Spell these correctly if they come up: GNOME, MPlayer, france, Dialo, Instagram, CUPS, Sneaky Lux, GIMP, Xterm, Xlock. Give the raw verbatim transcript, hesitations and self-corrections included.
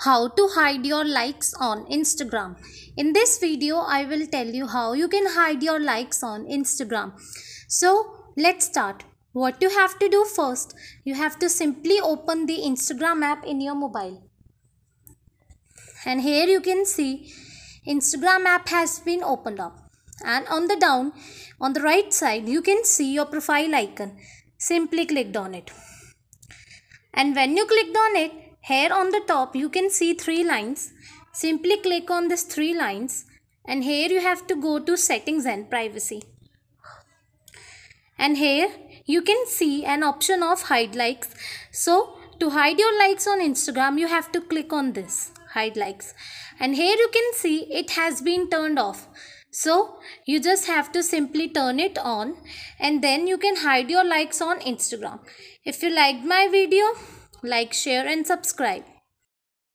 How to hide your likes on Instagram. In this video, I will tell you how you can hide your likes on Instagram. So let's start. What you have to do first, you have to simply open the Instagram app in your mobile. And here you can see Instagram app has been opened up. And on the down, on the right side, you can see your profile icon. Simply clicked on it. And when you clicked on it, here on the top, you can see three lines. Simply click on these three lines. And here you have to go to settings and privacy. And here you can see an option of hide likes. So to hide your likes on Instagram, you have to click on this hide likes. And here you can see it has been turned off. So you just have to simply turn it on, and then you can hide your likes on Instagram. If you liked my video, like, share and subscribe.